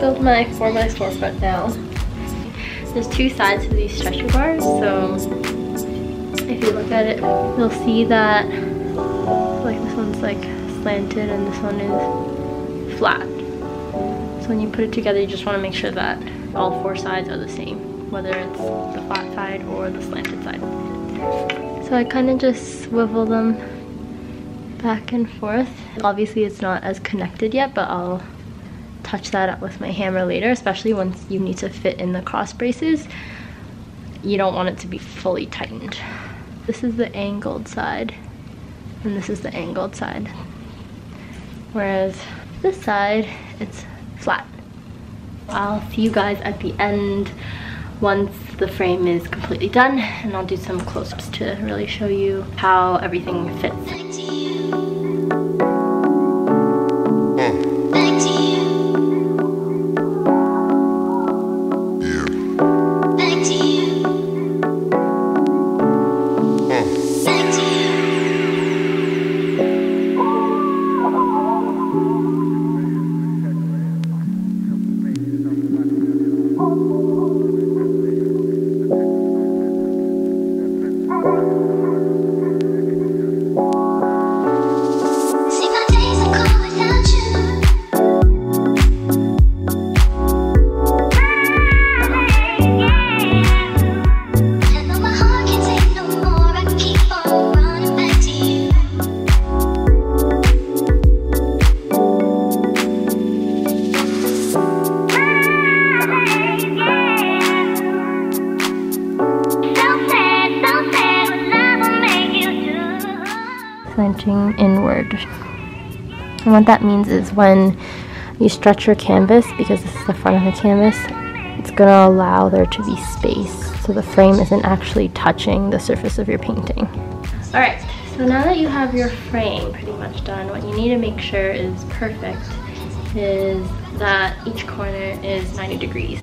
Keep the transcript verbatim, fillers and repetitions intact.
Build my for my storefront now. There's two sides to these stretcher bars, so if you look at it, you'll see that like this one's like slanted and this one is flat. So when you put it together, you just want to make sure that all four sides are the same, whether it's the flat side or the slanted side. So I kind of just swivel them back and forth. Obviously it's not as connected yet, but I'll touch that up with my hammer later, especially once you need to fit in the cross braces. You don't want it to be fully tightened. This is the angled side and this is the angled side, whereas this side, it's flat. I'll see you guys at the end once the frame is completely done, and I'll do some close-ups to really show you how everything fits. Inward. And what that means is when you stretch your canvas, because this is the front of the canvas, it's going to allow there to be space so the frame isn't actually touching the surface of your painting. Alright, so now that you have your frame pretty much done, what you need to make sure is perfect is that each corner is ninety degrees.